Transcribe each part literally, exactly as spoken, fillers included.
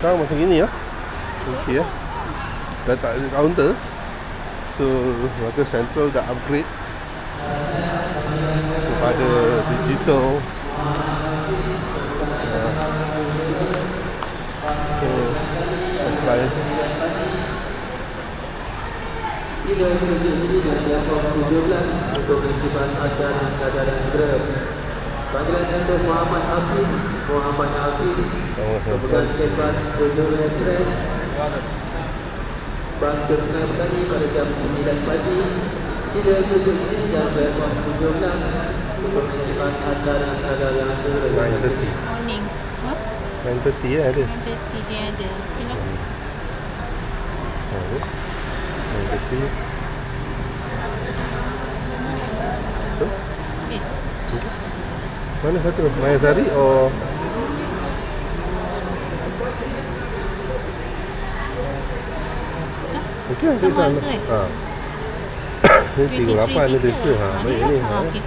Sekarang macam gini lah. Okey lah. Dah tak ada kaunter. So Melaka Central dah upgrade kepada digital. So that's why ini adalah sesi dan jam tujuh belas untuk penutupan acara Kadaran Grab. Panggilan Anda Muhammad Hafiz, Muhammad Hafiz, pemegang kertas Penulian Tren. Bas terkenal petani pada jam sembilan pagi. Sila duduk di jam tujuh belas untuk penutupan acara Kadaran Grab. nine thirty. Morning. What? nine thirty ya ada. nine thirty je ada. Kenapa? Okay. So? Okay. Mana satu? Maya Zari or? Okey, saya sama. Ha. Ini tinggal apa ni desa? Ha, baik ni. Ha. Okey.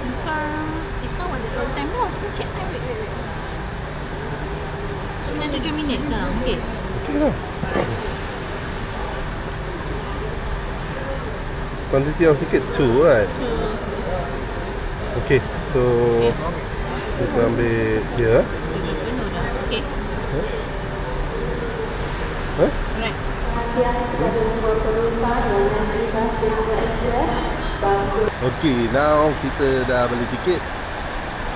Confirm. It's not one the first time. No, kita check time. Wait, wait, wait. sembilan puluh tujuh minit sekarang. Okey. Quantity of ticket two, right? two. Okay, so okay. Kita ambil dia. Okay. Huh? Huh? Alright. Okay, now kita dah beli tiket.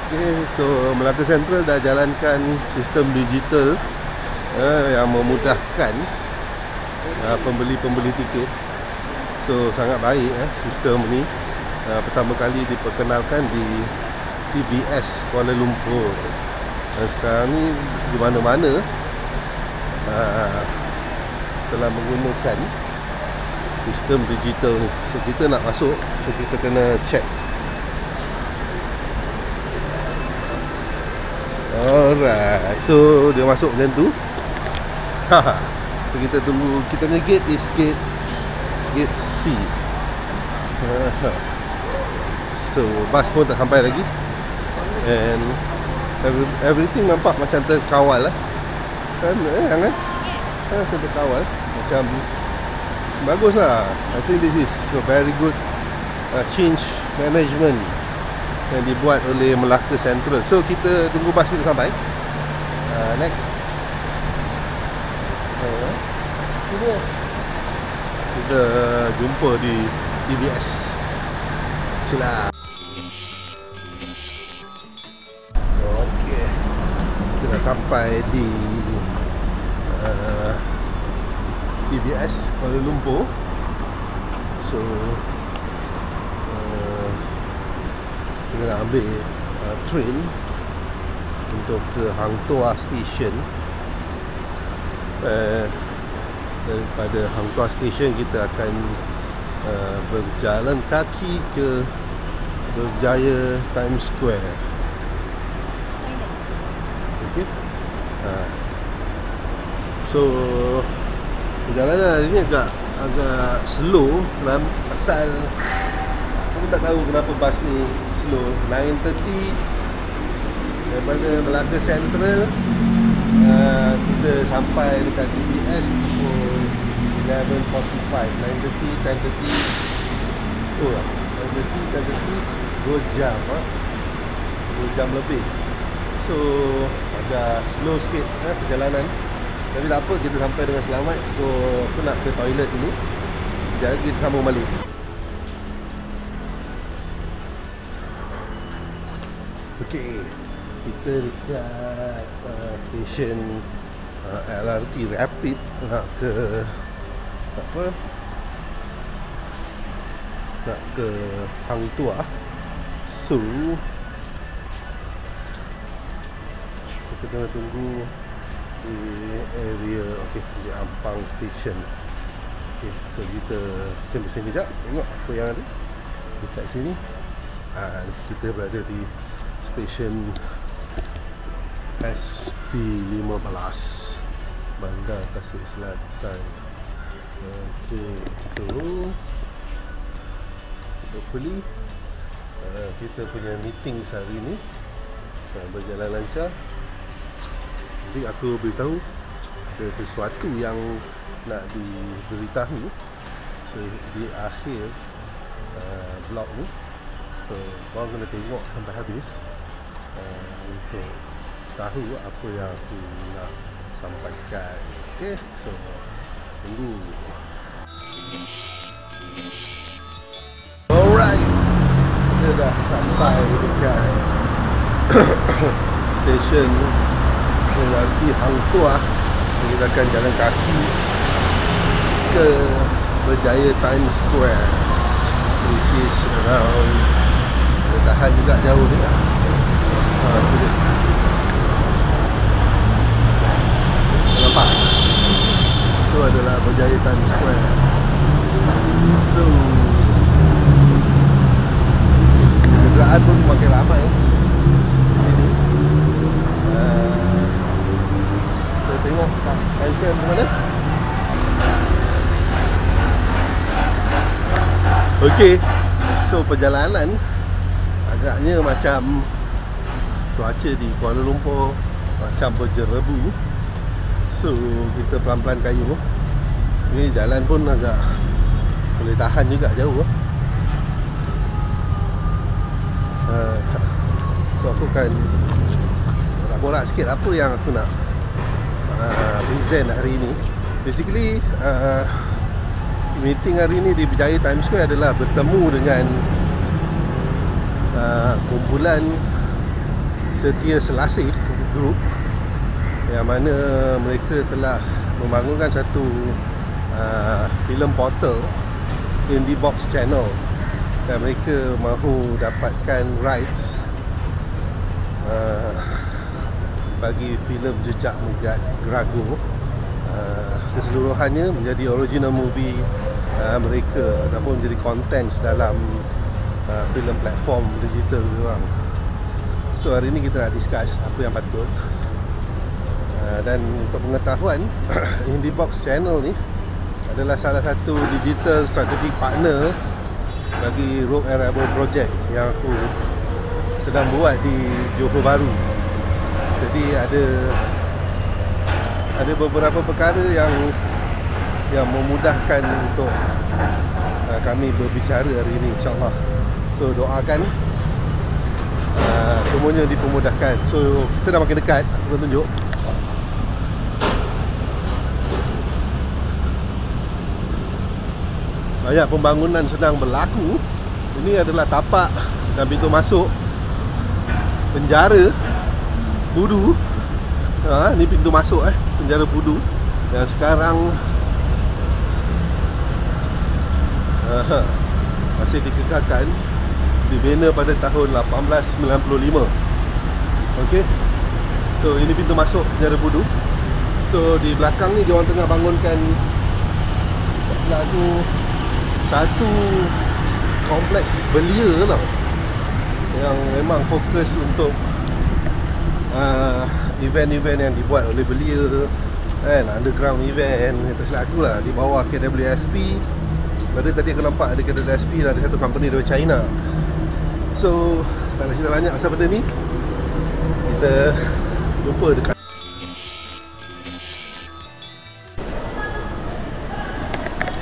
Okay, so Melaka Central dah jalankan sistem digital Uh, yang memudahkan uh, pembeli-pembeli tiket. So sangat baik eh, sistem ni uh, pertama kali diperkenalkan di T B S Kuala Lumpur. Dan sekarang ni di mana-mana uh, telah menggunakan sistem digital ni. So kita nak masuk, so kita kena check. Alright, so dia masuk macam tu. So kita tunggu, kita punya gate is gate Gate C. So bas pun tak sampai lagi. And every, everything nampak macam terkawal lah. Kan, eh, kan? Yes. Ha, terkawal. Macam bagus lah. I think this is a very good uh, change management yang dibuat oleh Melaka Central. So kita tunggu bas kita sampai. uh, Next. Kita jumpa di T B S. Sila. Okey. Kita sampai di uh, T B S Kuala Lumpur. So uh, kita nak ambil uh, train untuk ke Hang Tuah Station. Eh uh, Daripada Hang Tuah Station kita akan uh, berjalan kaki ke Berjaya Times Square. Okey. Uh. So perjalanan hari ni agak agak slow kerana pasal aku tak tahu kenapa bas ni slow. nine thirty daripada Melaka Central uh, kita sampai dekat T B S pukul eleven forty-five. nine thirty, ten thirty. Oh, nine thirty, ten thirty, dua jam ah. dua jam lebih. So, agak slow sikit eh, perjalanan. Tapi tak apa, kita sampai dengan selamat. So, aku nak ke toilet dulu. Sekejap kita sambung balik. Okey. Kita dekat uh, stesen Uh, L R T Rapid nak ke apa? Nak ke Hang Tuah. So kita kena tunggu di area okey di Ampang Station. Okey, so kita sembang sekejap tengok apa yang ada dekat sini. Ah, kita berada di stesen S P fifteen Bandar Tasik Selatan. Okey, so hopefully uh, kita punya meeting hari ni uh, berjalan lancar. Jadi aku beritahu sesuatu yang nak diberitahu. So di akhir uh, blog ni, so korang kena tengok sampai habis uh, untuk tahu apa yang aku nak sampaikan. Okay, so tunggu. Alright, kita dah sampai dekat stesen L R T Hang Tuah. Kita akan jalan kaki ke Berjaya Times Square, which is around, tahan juga jauh ni lah. Haa, nampak? Itu adalah Berjaya Times Square. So kenderaan pun makin lama ya. Ini uh, kita tengok Times Square macam mana. Okey, so perjalanan agaknya macam cuaca di Kuala Lumpur macam berjerebu. So kita pelan-pelan kayu. Ini jalan pun agak boleh tahan juga jauh. uh, So aku akan borak-borak sikit apa yang aku nak uh, present hari ini. Basically uh, meeting hari ini di Berjaya Times Square adalah bertemu dengan uh, kumpulan Setia Selasih Group, yang mana mereka telah membangunkan satu uh, film portal Indie Box Channel, dan mereka mahu dapatkan rights uh, bagi filem Jejak Megat Grago uh, keseluruhannya menjadi original movie Uh, mereka ataupun jadi konten dalam uh, filem platform digital orang. So hari ni kita nak discuss apa yang patut. Uh, dan untuk pengetahuan, Indie Box Channel ni adalah salah satu digital strategic partner bagi Rogue and Rebel project yang aku sedang buat di Johor Bahru. Jadi ada ada beberapa perkara yang yang memudahkan untuk uh, kami berbicara hari ini, insyaAllah. So doakan uh, semuanya dipermudahkan. So kita dah makin dekat, aku tunjuk. Banyak pembangunan sedang berlaku. Ini adalah tapak dan pintu masuk Penjara Pudu. Ha, ni pintu masuk eh Penjara Pudu. Dan sekarang Uh, masih dikekalkan, dibina pada tahun lapan belas sembilan puluh lima. Okey, so ini pintu masuk Penjara Pudu. So di belakang ni diorang tengah bangunkan lalu satu kompleks belia tau, yang memang fokus untuk uh, event-event yang dibuat oleh belia kan, underground event. Tersilap aku lah, di bawah K W S P. Baru tadi aku nampak ada K L C C dan ada satu company dari China. So, tak nak cerita banyak pasal benda ni. Kita jumpa dekat.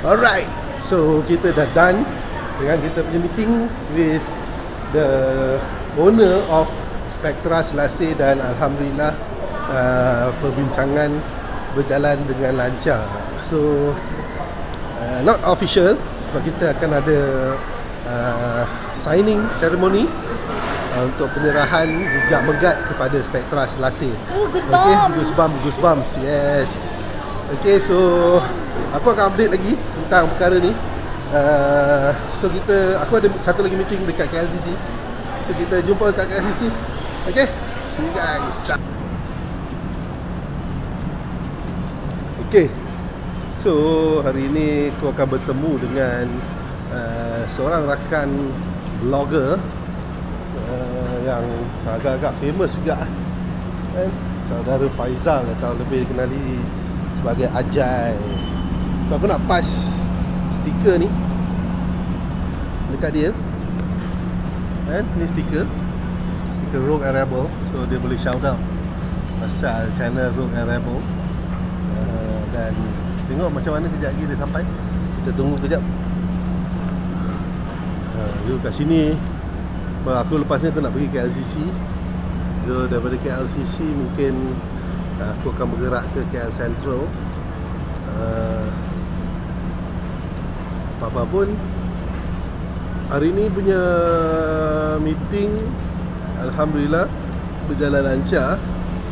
Alright, so kita dah done dengan kita punya meeting with the owner of Spectra Selaseh, dan alhamdulillah uh, perbincangan berjalan dengan lancar. So Uh, not official, sebab kita akan ada uh, signing ceremony uh, untuk penyerahan Jejak Megat kepada Spectra Selaseh. Ooh, goosebumps. Okay, goosebumps, goosebumps, yes. Okay, so aku akan update lagi tentang perkara ni. uh, So kita, aku ada satu lagi meeting dekat K L C C. So kita jumpa dekat K L C C. Okay, see you guys. Okay, so hari ini aku akan bertemu dengan uh, seorang rakan blogger uh, yang agak-agak famous juga kan? Saudara Faizal, atau lebih dikenali sebagai Ajai. So aku nak pas stiker ni dekat dia kan? Ni stiker Stiker Rogue and Rebel. So dia boleh shout out pasal channel Rogue and Rebel. uh, Dan tengok macam mana kejap lagi dia sampai. Kita tunggu kejap. uh, Dia kat sini. Aku lepas ni aku nak pergi K L C C. So daripada K L C C mungkin uh, aku akan bergerak ke K L Sentral. uh, Apa-apa pun hari ni punya meeting alhamdulillah berjalan lancar.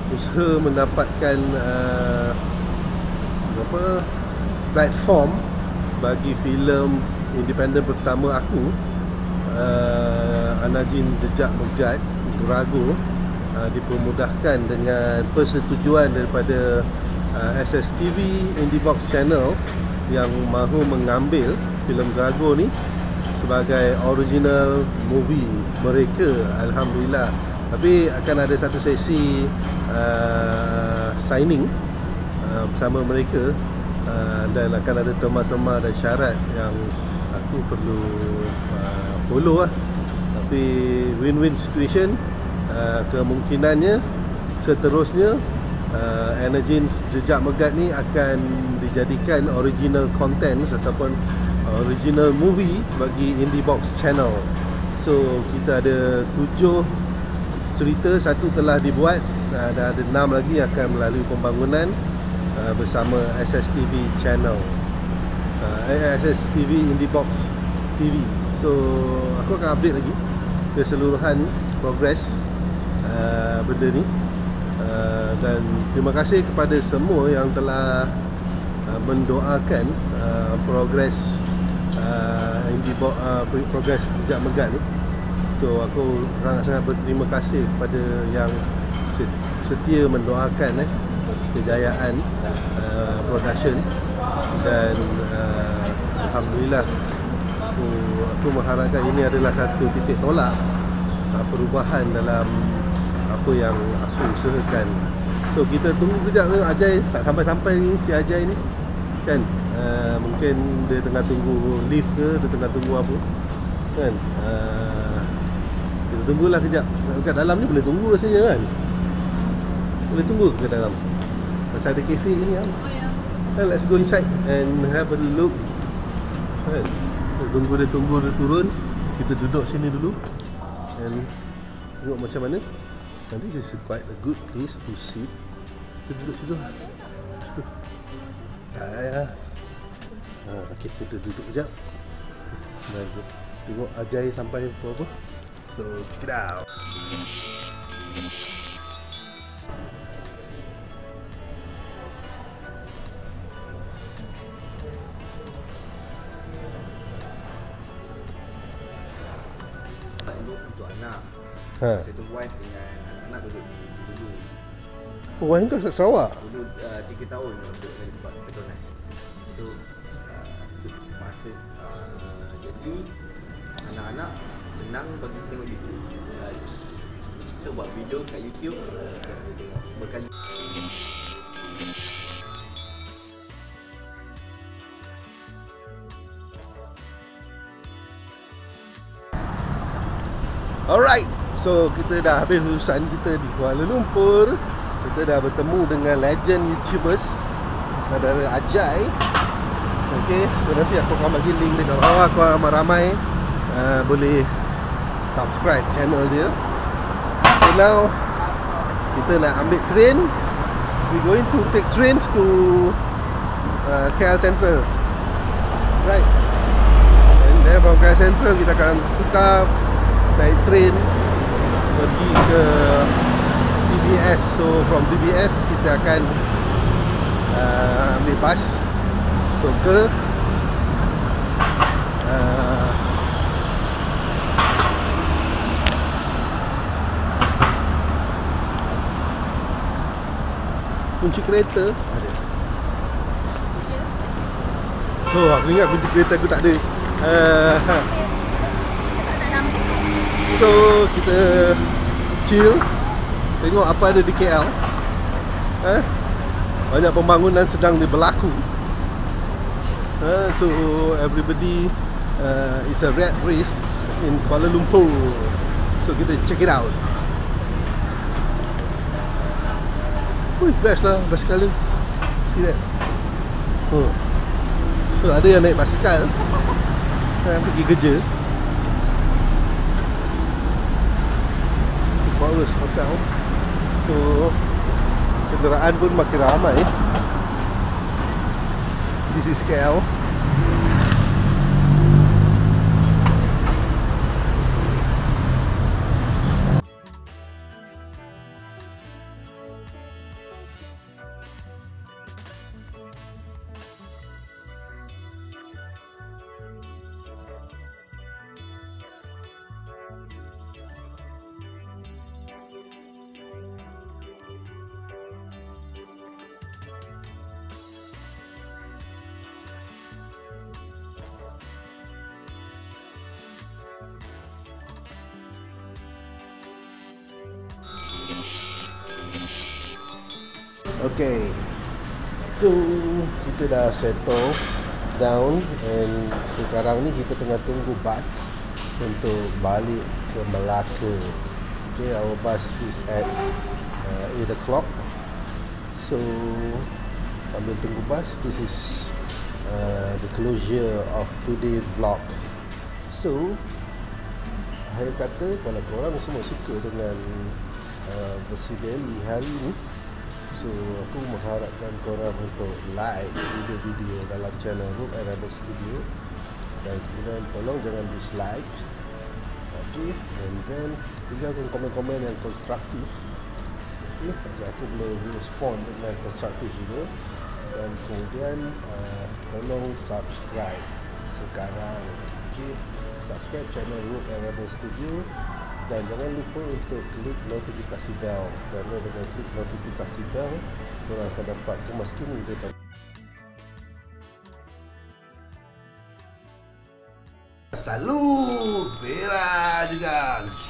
Usaha mendapatkan uh, apa platform bagi filem independen pertama aku, uh, Anajin Jejak Megat Grago, uh, dipermudahkan dengan persetujuan daripada uh, S S T V, Indie Box Channel yang mahu mengambil filem Grago ni sebagai original movie mereka, alhamdulillah. Tapi akan ada satu sesi uh, signing uh, bersama mereka, uh, dan akan ada tema-tema dan syarat yang aku perlu uh, follow lah. Tapi win-win situation, uh, kemungkinannya seterusnya uh, Energy Jejak Megat ni akan dijadikan original contents ataupun original movie bagi Indie Box Channel. So kita ada tujuh cerita, satu telah dibuat uh, dan ada enam lagi akan melalui pembangunan uh, bersama S S T V Channel, uh, S S T V, Indie Box T V. So aku akan update lagi keseluruhan progres uh, benda ni, uh, dan terima kasih kepada semua yang telah uh, mendoakan uh, progres uh, Indie Box, uh, progres Jejak Megat ni. So aku sangat-sangat berterima kasih kepada yang setia mendoakan eh, kejayaan uh, production. Dan uh, alhamdulillah aku, aku mengharapkan ini adalah satu titik tolak uh, perubahan dalam apa yang aku usahakan. So kita tunggu kejap ni, Ajai tak sampai-sampai ni, si Ajai ni kan, uh, mungkin dia tengah tunggu lift ke, dia tengah tunggu apa kan. uh, Kita tunggulah kejap. Kat dalam ni boleh tunggu rasanya kan, boleh tunggu ke dalam pasal ada cafe ni kan. Well, let's go inside and have a look. Kan? Tunggu dia tunggu dia turun, kita duduk sini dulu and tengok macam mana. And this is quite a good place to sit. Kita duduk situ. Situ. Tak ya. Ha, okay, kita duduk kejap. Baik. Tengok Ajai sampai apa-apa. So, check it out. Ha. Satu wife dengan anak-anak duduk di Pudu. Oh, wife kau Sarawak? Pudu uh, tiga tahun untuk dari sebab Petronas. Itu uh, masa uh, jadi anak-anak senang bagi tengok YouTube. Uh, kita buat video kat YouTube, uh, tengok berkali. Alright, so kita dah habis urusan kita di Kuala Lumpur. Kita dah bertemu dengan legend YouTubers, saudara Ajai. Okay, so nanti aku akan bagi link dekat bawah. Aku ramai-ramai uh, boleh subscribe channel dia. So now, kita nak ambil train. We going to take trains to uh, K L Sentral. Right. And then from K L Sentral, kita akan tukar naik train pergi ke T B S. So from T B S kita akan uh, ambil bas untuk ke uh, kunci kereta ada. Oh, aku ingat kunci kereta aku tak ada. uh, So kita chill, tengok apa ada di K L. eh? Banyak pembangunan sedang berlaku. eh? So everybody uh, is a rat race in Kuala Lumpur. So kita check it out. Oh, best lah basikal dia. See that? Oh. So ada yang naik basikal yang pergi kerja. So powers hotel. So kenderaan pun makin ramai. This is K L. Okay, so kita dah settle down and sekarang ni kita tengah tunggu bas untuk balik ke Melaka. Okay, our bus is at uh, eight o'clock. So sambil tunggu bas, this is uh, the closure of today vlog. So saya kata kalau korang semua suka dengan uh, versi daily hari ni, so aku mengharapkan korang untuk like video-video dalam channel Rogue and Rebel Studio, dan kemudian tolong jangan dislike. Okay, and then tinggalkan komen-komen yang konstruktif. Okay, agar aku boleh respond dengan konstruktif juga. Dan kemudian uh, tolong subscribe sekarang. Okay, subscribe channel Rogue and Rebel Studio. Dan jangan lupa untuk klik notifikasi bell, kerana dengan klik notifikasi bell korang akan dapat kemaskimu daripada Salut Vera juga.